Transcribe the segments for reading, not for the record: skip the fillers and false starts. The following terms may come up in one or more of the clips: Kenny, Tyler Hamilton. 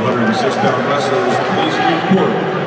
106-pound wrestlers, please report from the arena floor.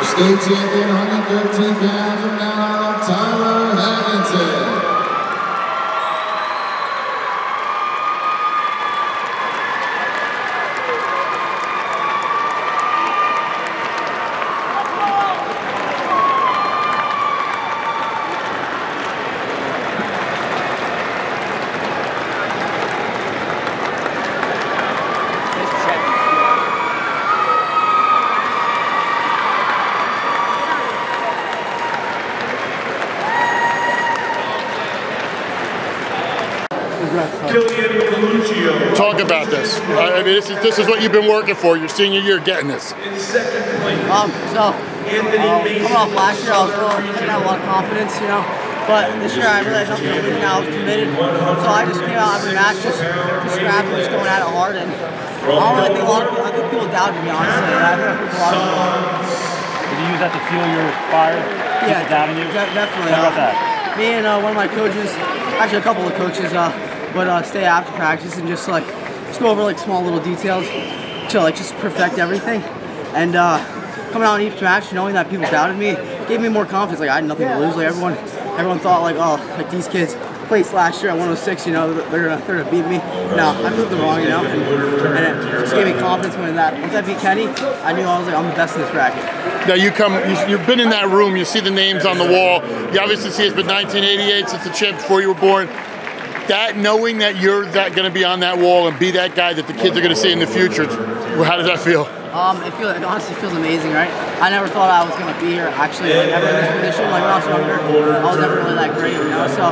For state champion, 113 pounds from now on, Tyler Hamilton. Talk about this. I mean, this is what you've been working for. Your senior year, getting this. Coming off last year, I was really didn't have a lot of confidence, you know. But this year, I realized I'm committed and I was committed. So I just came out every match, just scrapping, just going at it hard. And I don't really think a lot of people, I think people doubt me, honestly. I think a lot of people. Did you use that to fuel your fire? Yeah, definitely. How about that? Me and one of my coaches, actually a couple of coaches, stay after practice and just go over small little details to just perfect everything. And coming out in each match, knowing that people doubted me, gave me more confidence. I had nothing to lose. Everyone thought these kids placed last year at 106. You know, they're gonna beat me. No, I moved them wrong. You know, and it just gave me confidence when once I beat Kenny, I knew I'm the best in this bracket. Now you've been in that room, you see the names on the wall, you obviously see it's been 1988 since the champ before you were born. That knowing that you're gonna be on that wall and be that guy that the kids are gonna see in the future, how does that feel? It honestly feels amazing, right? I never thought I was gonna be here actually, ever in this position. When I was younger, I was never really that great, you know. So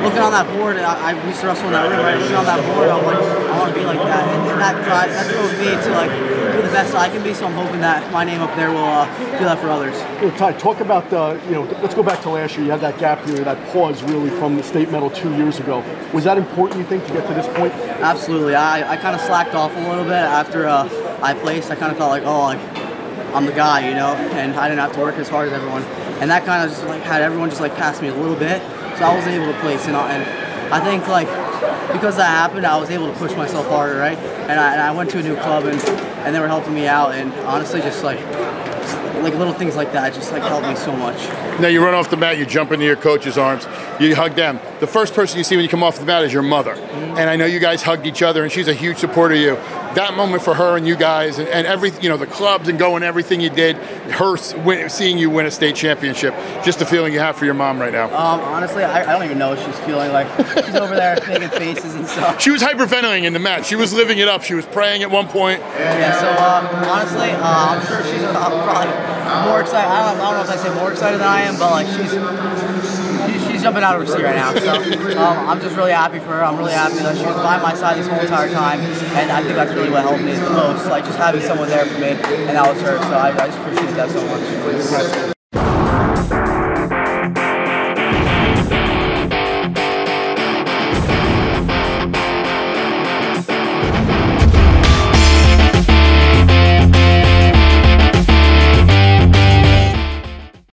looking on that board, I used to wrestle in that room, right? Looking on that board, I'm like, I want to be like that, and that drive, that drove me to do the best I can be. So I'm hoping that my name up there will do that for others. You know, Ty, talk about let's go back to last year. You had that gap year, that pause really from the state medal 2 years ago. Was that important, you think, to get to this point? Absolutely. I kind of slacked off a little bit after I placed. I kind of felt I'm the guy, you know, and I didn't have to work as hard as everyone, and that kind of just had everyone just pass me a little bit, so I wasn't able to place, you know, and I think because that happened, I was able to push myself harder, right? And I went to a new club, and they were helping me out, and honestly, just little things like that just helped me so much. Now you run off the mat, you jump into your coach's arms, you hug them. The first person you see when you come off the mat is your mother. Mm-hmm. And I know you guys hugged each other, and she's a huge supporter of you. That moment for her and you guys, and every, you know, the clubs and going, everything you did, her seeing you win a state championship, just the feeling you have for your mom right now. Honestly, I don't even know what she's feeling like. She's over there making faces and stuff. She was hyperventilating in the match. She was living it up. She was praying at one point. Yeah. So honestly, I'm sure she's probably more excited. I don't know if I say more excited than I am, but she's jumping out of her seat right now. So I'm just really happy for her. I'm really happy that she was by my side this whole entire time, and I think that's really what helped me the most. Just having someone there for me, and that was her. So I just appreciate that so much.